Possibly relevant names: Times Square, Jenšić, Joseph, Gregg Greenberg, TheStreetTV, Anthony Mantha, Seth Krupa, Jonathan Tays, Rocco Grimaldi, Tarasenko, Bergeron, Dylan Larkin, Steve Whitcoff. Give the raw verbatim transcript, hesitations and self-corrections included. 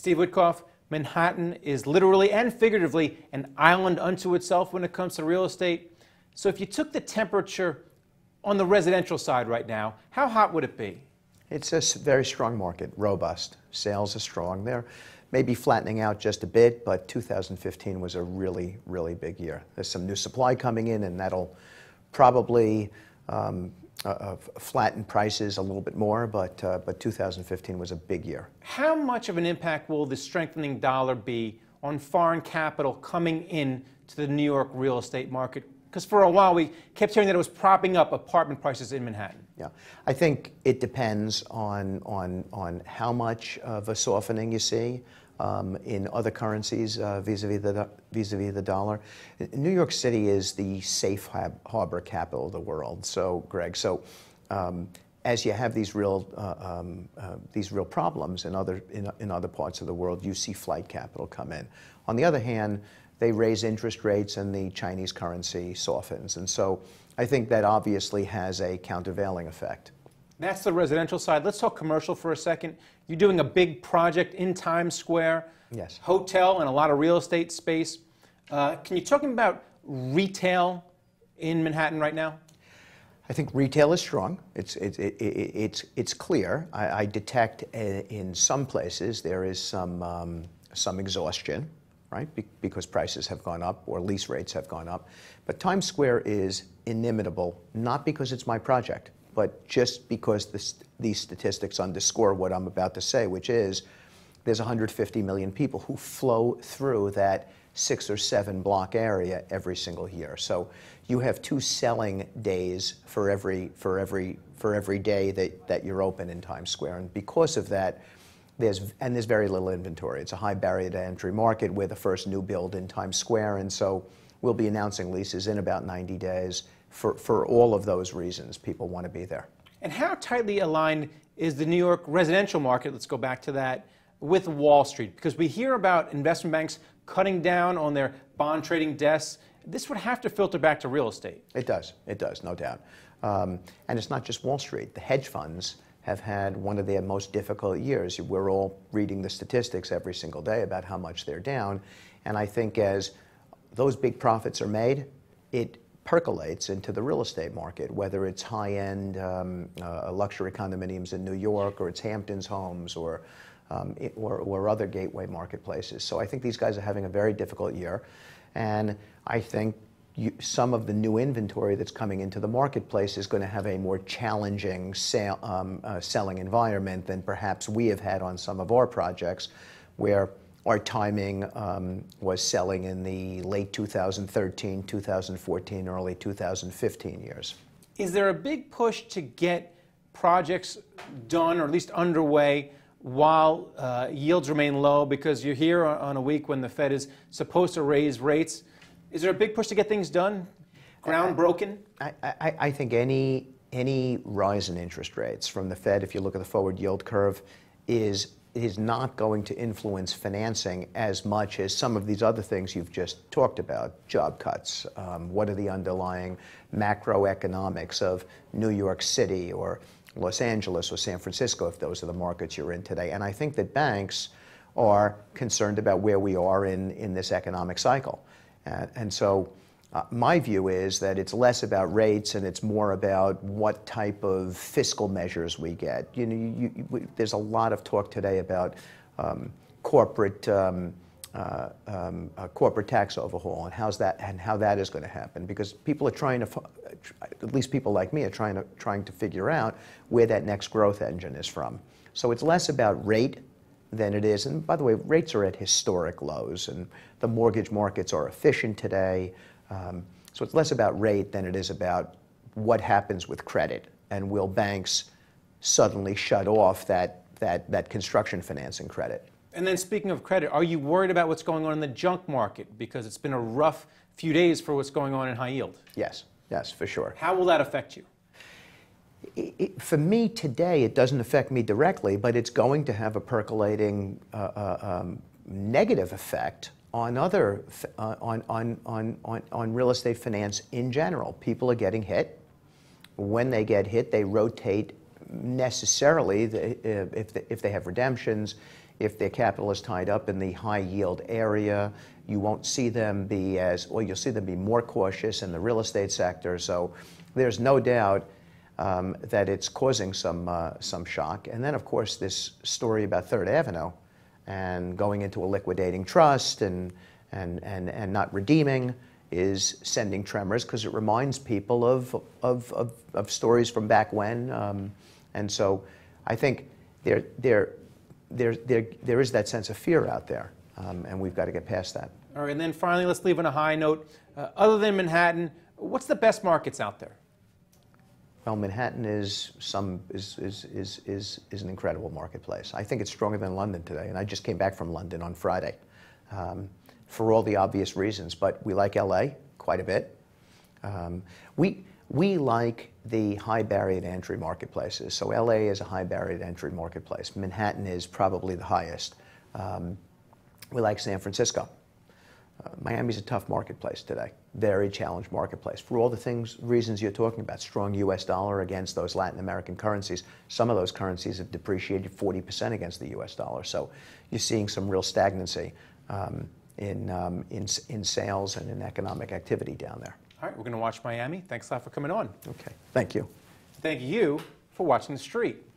Steve Whitcoff, Manhattan is literally and figuratively an island unto itself when it comes to real estate. So if you took the temperature on the residential side right now, how hot would it be? It's a very strong market, robust. Sales are strong. They're maybe flattening out just a bit, but two thousand fifteen was a really, really big year. There's some new supply coming in, and that'll probably um, uh, flatten prices a little bit more, but, uh, but two thousand fifteen was a big year. How much of an impact will the strengthening dollar be on foreign capital coming in to the New York real estate market? Because for a while we kept hearing that it was propping up apartment prices in Manhattan. Yeah, I think it depends on, on, on how much of a softening you see um, in other currencies vis-a-vis uh, the, vis-a-vis the dollar. New York City is the safe harbor capital of the world. So, Greg, so um, as you have these real, uh, um, uh, these real problems in other, in, in other parts of the world, you see flight capital come in. On the other hand, they raise interest rates and the Chinese currency softens. And so I think that obviously has a countervailing effect. That's the residential side. Let's talk commercial for a second. You're doing a big project in Times Square. Yes. Hotel and a lot of real estate space. Uh, can you talk about retail in Manhattan right now? I think retail is strong. It's, it, it, it, it's, it's clear. I, I detect a, in some places there is some, um, some exhaustion. Right? Be because prices have gone up or lease rates have gone up. But Times Square is inimitable, not because it's my project, but just because this, these statistics underscore what I'm about to say, which is there's one hundred fifty million people who flow through that six or seven block area every single year. So you have two selling days for every, for every, for every day that, that you're open in Times Square. And because of that, There's, and there's very little inventory. It's a high barrier to entry market. We're the first new build in Times Square, and so we'll be announcing leases in about ninety days. For, for all of those reasons, people want to be there. And how tightly aligned is the New York residential market, let's go back to that, with Wall Street? Because we hear about investment banks cutting down on their bond trading desks. This would have to filter back to real estate. It does. It does, no doubt. Um, and it's not just Wall Street. The hedge funds have had one of their most difficult years. We're all reading the statistics every single day about how much they're down. And I think as those big profits are made, it percolates into the real estate market, whether it's high-end um, uh, luxury condominiums in New York, or it's Hamptons Homes, or, um, it, or, or other gateway marketplaces. So I think these guys are having a very difficult year. And I think You, some of the new inventory that's coming into the marketplace is going to have a more challenging sale, um, uh, selling environment than perhaps we have had on some of our projects, where our timing um, was selling in the late two thousand thirteen, two thousand fourteen, early two thousand fifteen years. Is there a big push to get projects done, or at least underway, while uh, yields remain low? Because you're here on a week when the Fed is supposed to raise rates. Is there a big push to get things done, ground I, broken? I, I, I think any, any rise in interest rates from the Fed, if you look at the forward yield curve, is, is not going to influence financing as much as some of these other things you've just talked about, job cuts. Um, what are the underlying macroeconomics of New York City or Los Angeles or San Francisco, if those are the markets you're in today? And I think that banks are concerned about where we are in, in this economic cycle. Uh, and so uh, my view is that it's less about rates and it's more about what type of fiscal measures we get. You know, you, you, we, there's a lot of talk today about um, corporate um, uh, um, uh, corporate tax overhaul and how's that and how that is going to happen, because people are trying to, at least people like me, are trying to trying to figure out where that next growth engine is from. So it's less about rate than it is. And by the way, rates are at historic lows, and the mortgage markets are efficient today. Um, so it's less about rate than it is about what happens with credit, and will banks suddenly shut off that, that, that construction financing credit. And then speaking of credit, are you worried about what's going on in the junk market? Because it's been a rough few days for what's going on in high yield. Yes, yes, for sure. How will that affect you? It, it, for me today, it doesn't affect me directly, but it's going to have a percolating uh, uh, um, negative effect on other uh, on, on, on, on, on real estate finance in general. People are getting hit. When they get hit, they rotate necessarily the, if, the, if they have redemptions if their capital is tied up in the high-yield area. You won't see them be as, or you'll see them be more cautious in the real estate sector. So there's no doubt um, that it's causing some, uh, some shock. And then, of course, this story about Third Avenue and going into a liquidating trust and, and, and, and not redeeming is sending tremors, because it reminds people of, of, of, of stories from back when. Um, and so I think there, there, there, there, there is that sense of fear out there, um, and we've got to get past that. All right, and then finally, let's leave on a high note. Uh, other than Manhattan, what's the best markets out there? Well, Manhattan is, some, is, is, is, is, is an incredible marketplace. I think it's stronger than London today, and I just came back from London on Friday. Um, for all the obvious reasons, but we like L A quite a bit. Um, we, we like the high barrier to entry marketplaces. So L A is a high barrier to entry marketplace. Manhattan is probably the highest. Um, we like San Francisco. Uh, Miami's a tough marketplace today, very challenged marketplace. For all the things, reasons you're talking about, strong U S dollar against those Latin American currencies. Some of those currencies have depreciated forty percent against the U S dollar. So you're seeing some real stagnancy. Um, In, um, in, in sales and in economic activity down there. All right, we're going to watch Miami. Thanks a lot for coming on. Okay, thank you. Thank you for watching The Street.